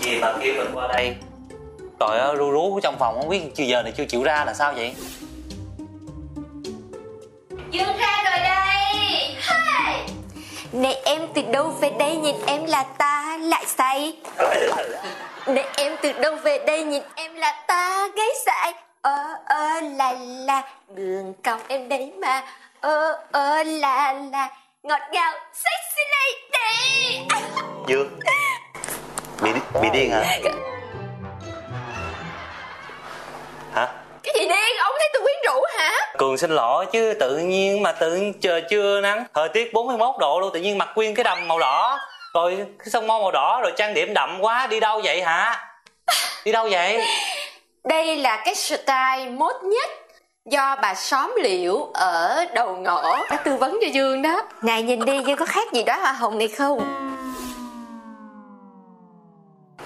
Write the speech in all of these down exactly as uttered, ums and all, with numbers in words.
Gì mà kêu mình qua đây? Trời ơi, ru rú trong phòng không biết chưa giờ này chưa chịu ra là sao vậy? Dương ra rồi đây. Hey! Này em từ đâu về đây nhìn em là ta lại say. Này em từ đâu về đây nhìn em là ta gáy dại. Ơ ơ là là đường cong em đấy mà. Ơ ơ là là ngọt ngào sexy lady. Dương bị bị điên hả? Hả? Cái gì điên? Ông thấy tôi quyến rũ hả? Cường xin lỗi chứ tự nhiên mà tự nhiên trời chưa nắng, thời tiết bốn mươi mốt độ luôn, tự nhiên mặc nguyên cái đầm màu đỏ, rồi cái son môi màu đỏ, rồi trang điểm đậm quá. Đi đâu vậy hả? Đi đâu vậy? Đây là cái style mốt nhất do bà xóm Liệu ở Đầu Ngõ đã tư vấn cho Dương đó. Này nhìn đi, Dương có khác gì đó hoa hồng này không?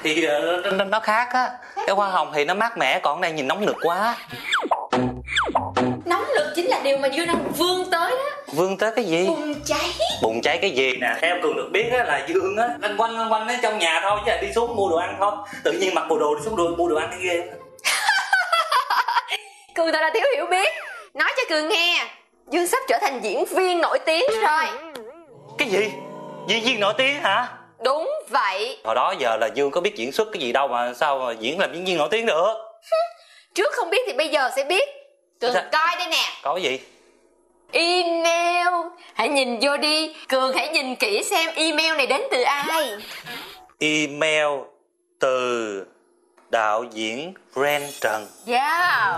Thì nó, nó khác á. Cái hoa hồng thì nó mát mẻ, còn cái này nhìn nóng nực quá. Nóng nực chính là điều mà Dương đang vươn tới đó. Vươn tới cái gì? Bùng cháy. Bùng cháy cái gì? Nè, theo Cường được biết á là Dương á lanh quanh lanh quanh ở trong nhà thôi, chứ là đi xuống mua đồ ăn thôi. Tự nhiên mặc bộ đồ đi xuống đường mua đồ ăn cái ghê. Cường thật là thiếu hiểu biết. Nói cho Cường nghe, Dương sắp trở thành diễn viên nổi tiếng rồi. Cái gì? Diễn viên nổi tiếng hả? Đúng vậy. Hồi đó giờ là Dương có biết diễn xuất cái gì đâu mà sao mà diễn làm diễn viên nổi tiếng được. Trước không biết thì bây giờ sẽ biết. Cường sao? Coi đây nè. Có cái gì? Email. Hãy nhìn vô đi. Cường hãy nhìn kỹ xem email này đến từ ai. Email từ đạo diễn Ren Trần. Yeah.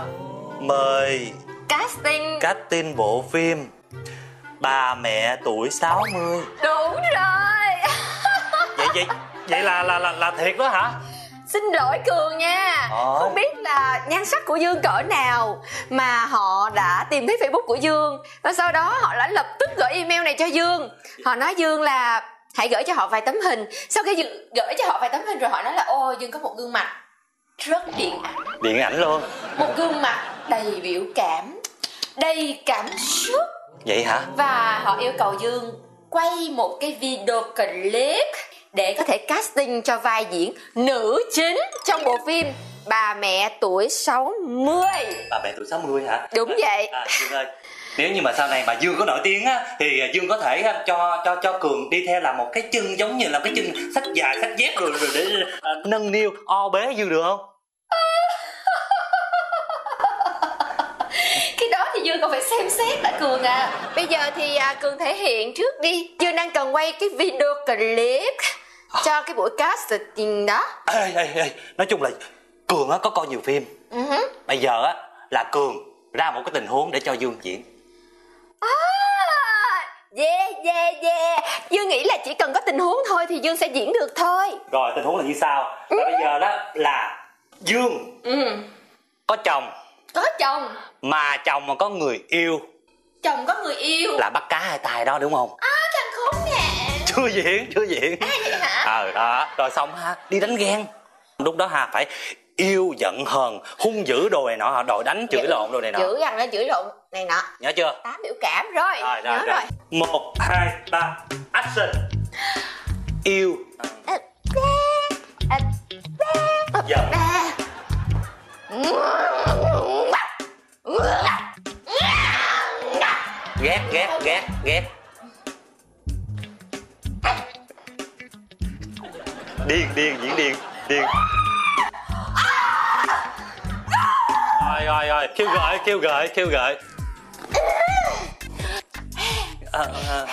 Mời casting casting bộ phim Bà Mẹ Tuổi sáu mươi. Đúng rồi. Vậy, vậy là, là là là thiệt đó hả? Xin lỗi Cường nha. Ôi. Không biết là nhan sắc của Dương cỡ nào mà họ đã tìm thấy Facebook của Dương, và sau đó họ đã lập tức gửi email này cho Dương. Họ nói Dương là hãy gửi cho họ vài tấm hình. Sau khi Dương gửi cho họ vài tấm hình rồi họ nói là ôi Dương có một gương mặt rất điện ảnh. Điện ảnh luôn. Một gương mặt đầy biểu cảm, đầy cảm xúc. Vậy hả? Và họ yêu cầu Dương quay một cái video clip để có thể casting cho vai diễn nữ chính trong bộ phim Bà Mẹ Tuổi sáu mươi. Bà Mẹ Tuổi sáu mươi hả? Đúng vậy. À, Dương ơi, nếu như mà sau này mà Dương có nổi tiếng á thì Dương có thể cho cho cho Cường đi theo làm một cái chân giống như là cái chân sách dài sách dép rồi rồi để uh, nâng niu o bế Dương được không? Cái đó thì Dương còn phải xem xét đã Cường à. Bây giờ thì uh, Cường thể hiện trước đi. Dương đang cần quay cái video clip cho cái buổi casting đó. Ê, ê, ê. Nói chung là Cường á, có coi nhiều phim. Uh-huh. Bây giờ á là Cường ra một cái tình huống để cho Dương diễn. À, yeah, yeah, yeah. Dương nghĩ là chỉ cần có tình huống thôi thì Dương sẽ diễn được thôi. Rồi tình huống là như sau. Uh-huh. Bây giờ đó là Dương uh-huh. có chồng. Có chồng. Mà chồng mà có người yêu. Chồng có người yêu. Là bắt cá hai tài đó đúng không? À, thằng khốn nạn. Chưa diễn, chưa diễn. À vậy hả? Ờ, đó. Rồi xong ha, đi đánh ghen. Lúc đó ha, phải yêu, giận, hờn, hung dữ đồ này nọ, đòi đánh, chửi lộn đồ này nọ. Chửi gần lên, chửi lộn này nọ. Nhớ chưa? Tám biểu cảm rồi. Rồi, rồi, nhớ rồi. rồi. Một, hai, ba, action. Yêu. À, à, à, giận. À. Ghét, ghét, ghét, ghét. Điên, điên, diễn điên, điên. Rồi, rồi, rồi, kêu gợi, kêu gợi, kêu gợi. À, à,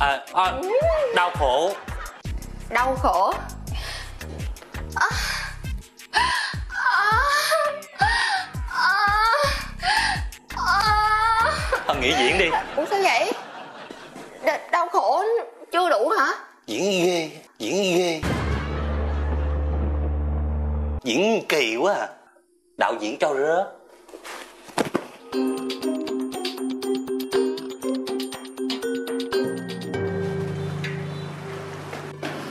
à, à, đau khổ. Đau khổ. Nghỉ diễn đi. Ủa sao vậy? Đ đau khổ chưa đủ hả? Diễn ghê, diễn ghê. Diễn kỳ quá à. Đạo diễn cho rớt.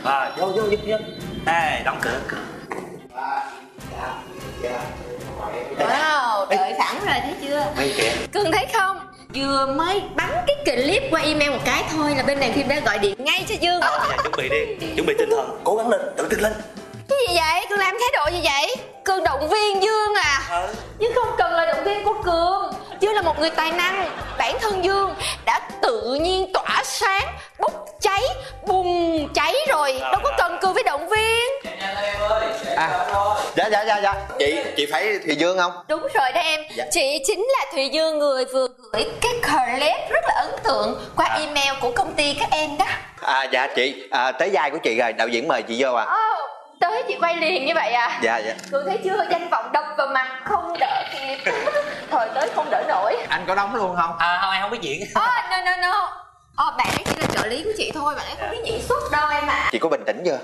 À, vô vô vô vô. Ê, đóng cửa cửa. Wow, đợi sẵn rồi thấy chưa? Cường thấy không? Vừa mới bắn cái clip qua email một cái thôi là bên này phim đã gọi điện ngay cho Dương. À, dạ, chuẩn bị đi, chuẩn bị tinh thần, cố gắng lên, tự tin lên. Cái gì vậy? Cường làm thái độ gì vậy? Cường động viên Dương à? Ừ. Nhưng không cần là động viên của Cường. Dương là một người tài năng. Bản thân Dương đã tự nhiên tỏa sáng, bốc cháy, bùng cháy rồi. Đâu có cần Cường phải động viên. À, dạ dạ dạ dạ chị chị phải Thùy Dương không? Đúng rồi đó em. Dạ. Chị chính là Thùy Dương, người vừa gửi cái clip rất là ấn tượng qua à. email của công ty các em đó. À dạ chị, à, tới vai của chị rồi, đạo diễn mời chị vô à. Oh, tới chị quay liền như vậy à? Dạ dạ. Cường thấy chưa, danh vọng đập vào mặt không đỡ kịp. Thời tới không đỡ nổi. Anh có đóng luôn không? À không, em không biết diễn. Oh, no no no. Oh, bạn ấy chỉ là trợ lý của chị thôi, bạn ấy không biết diễn xuất đâu em ạ. À. Chị có bình tĩnh chưa?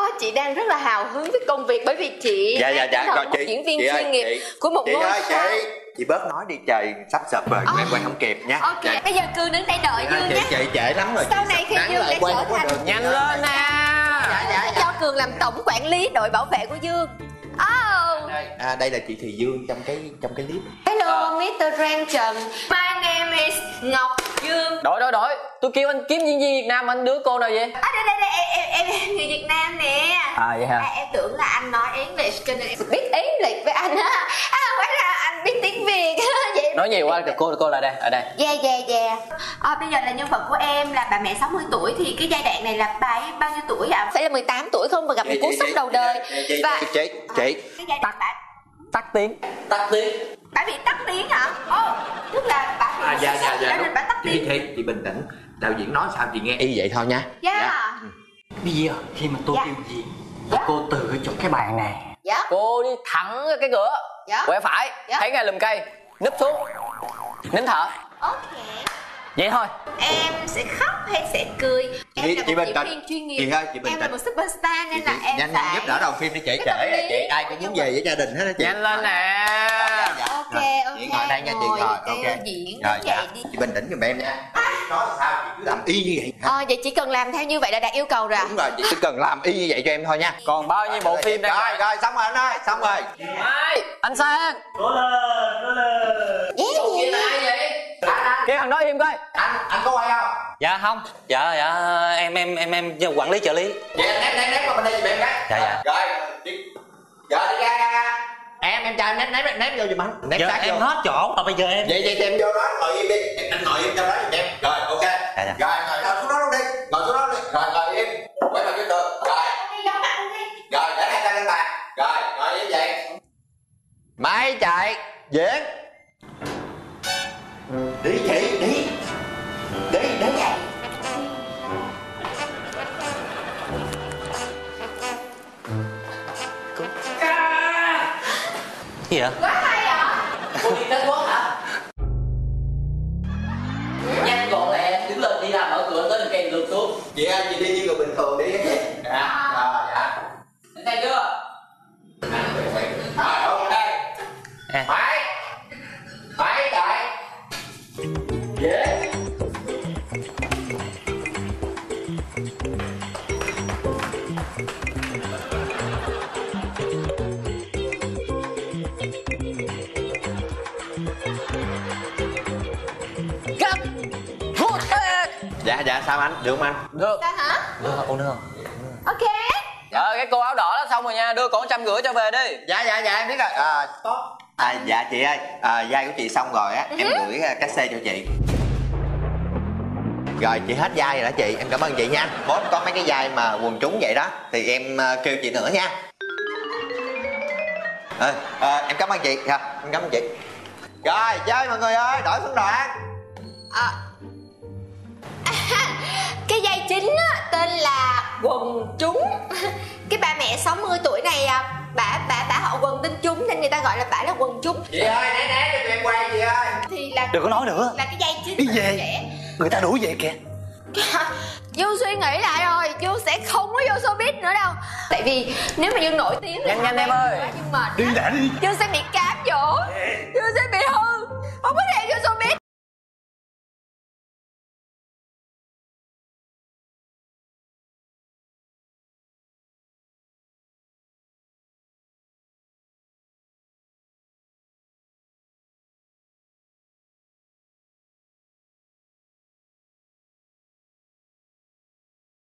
Oh, chị đang rất là hào hứng với công việc bởi vì chị dạ, dạ, dạ. Rồi, một chị, diễn viên chuyên ơi, nghiệp chị, của một ngôi sao. Chị, chị bớt nói đi, trời sắp sập rồi, oh. em quay không kịp nha. Ok, dạ. Bây giờ Cường đứng đây đợi Dương nhé. Chị trễ lắm rồi. Sau này khi Dương đã trở thành nhanh lên à. Dạ, dạ, dạ. Cho Cường làm tổng quản lý đội bảo vệ của Dương. Oh. À, đây là chị Thùy Dương trong cái trong cái clip. Hello, uh. mít tơ Rang Trần. My name is Ngọc Dương. Đổi đổi đổi. Tôi kêu anh kiếm diễn viên Việt Nam, anh đưa cô nào vậy? À, đây đây đây em em em người Việt Nam nè. À vậy hả? À, em tưởng là anh nói English cho nên em biết English với anh á. À, hóa ra anh biết tiếng Việt. Vậy nói nhiều quá, cô cô lại đây, ở đây. Yeah yeah yeah. À, bây giờ là nhân vật của em là bà mẹ sáu mươi tuổi, thì cái giai đoạn này là bà ấy bao nhiêu tuổi ạ? Phải là mười tám tuổi không, và gặp một cú sốc đầu đời. Và chị chị tắt tắt tiếng tắt tiếng. Bà bị tắt tiếng hả? Ồ, tức là bà bị à, dạ, dạ, dạ, nên bà tắt tiếng. Chị, chị, chị bình tĩnh, đạo diễn nói sao chị nghe y vậy thôi nha. Dạ. dạ. Bây giờ khi mà tôi dạ. điều diễn, dạ. cô từ cái chỗ cái bàn này, dạ. cô đi thẳng cái cửa, dạ. quẹo phải, dạ. thấy ngay lùm cây, núp xuống, nín thở. Ok. Vậy thôi. Em sẽ khóc hay sẽ cười? Em chị, là chị một diễn viên chuyên nghiệp. Chị ơi, chị bình em tận. Là một superstar nên chị, là em nhanh phải... giúp đỡ đầu phim đi chị, trễ chị ai cũng muốn về với gia đình hết á chị. Nhanh lên nè. Ok, rồi, ok. Chị ngồi đây nha, chị ngồi. Ok. Diễn rồi, dạ. đi. Chị bình tĩnh giùm em nha. À. Nói sao chị cứ làm y như vậy. Ờ, à, vậy chỉ cần làm theo như vậy là đạt yêu cầu rồi. Đúng rồi, chị chỉ cần làm y như vậy cho em thôi nha. Còn bao nhiêu bộ phim đây? Rồi, rồi, xong rồi anh ơi, xong rồi. Anh Sang. Cố lên, cố lên. Bộ kia là ai vậy? Kêu thằng đó im coi. Anh, anh có quay không? Dạ không. Dạ dạ em em em em quản lý trợ lý. Vậy anh ném ném ném qua bên đây giùm em cái. Dạ dạ. Rồi, đi. Dạ đi ra. Em em trai ném ném ném vô giùm anh. Ném sát vô. Em hết chỗ rồi bây giờ em. Vậy vậy em vô đó ngồi im đi. Anh ngồi im trong đó giùm em. Rồi ok. Dạ dạ. Rồi ngồi xuống đó luôn đi. Ngồi xuống đó đi. Rồi ngồi im. Quay mặt vô tường. Rồi. Rồi để hai tay lên bàn. Rồi ngồi như vậy. Máy chạy diễn. Đi chị, đi. Đi, đi. À. Gì vậy? Quá hay hả? Cô đi Tết Quốc hả? Nhanh gọn lẹ, đứng lên đi ra mở cửa tới đường cây lượt xuống. Chị ơi, chị đi như người bình thường đi. Dạ, à, dạ. Đến đây chưa? Rồi, ok. À. Máy. Máy chạy. Yeah. Dạ dạ sao anh? Được không anh? Được. Sao hả? Được không? Được không? Ok. Ờ cái cô áo đỏ đó xong rồi nha, đưa con trăm rưỡi cho về đi. Dạ dạ dạ em biết rồi. À stop. À dạ chị ơi, à, vai của chị xong rồi á, uh-huh. em gửi cát xê cho chị. Rồi chị hết vai rồi đó chị, em cảm ơn chị nha. Bố có mấy cái vai mà quần trúng vậy đó thì em uh, kêu chị nữa nha. À, à, em cảm ơn chị, à, em cảm ơn chị. Rồi chơi mọi người ơi, đổi phân đoạn. À. À, cái vai chính á, tên là quần trúng. Cái bà mẹ sáu mươi tuổi này à, bả bả bả họ quần tinh trúng nên người ta gọi là bả là quần trúng. Chị ơi né né cho tụi em quay chị ơi. Thì là đừng có nói nữa. Là cái dây chính. Đi về. Trẻ. Người ta đuổi về kìa. Dương suy nghĩ lại rồi, Dương sẽ không có vô showbiz nữa đâu. Tại vì nếu mà Dương nổi tiếng nhanh nhanh em ơi. Dương mệt. Đi đã đi. Dương sẽ bị cám dỗ. Dương sẽ bị hư. Không có thể vô showbiz.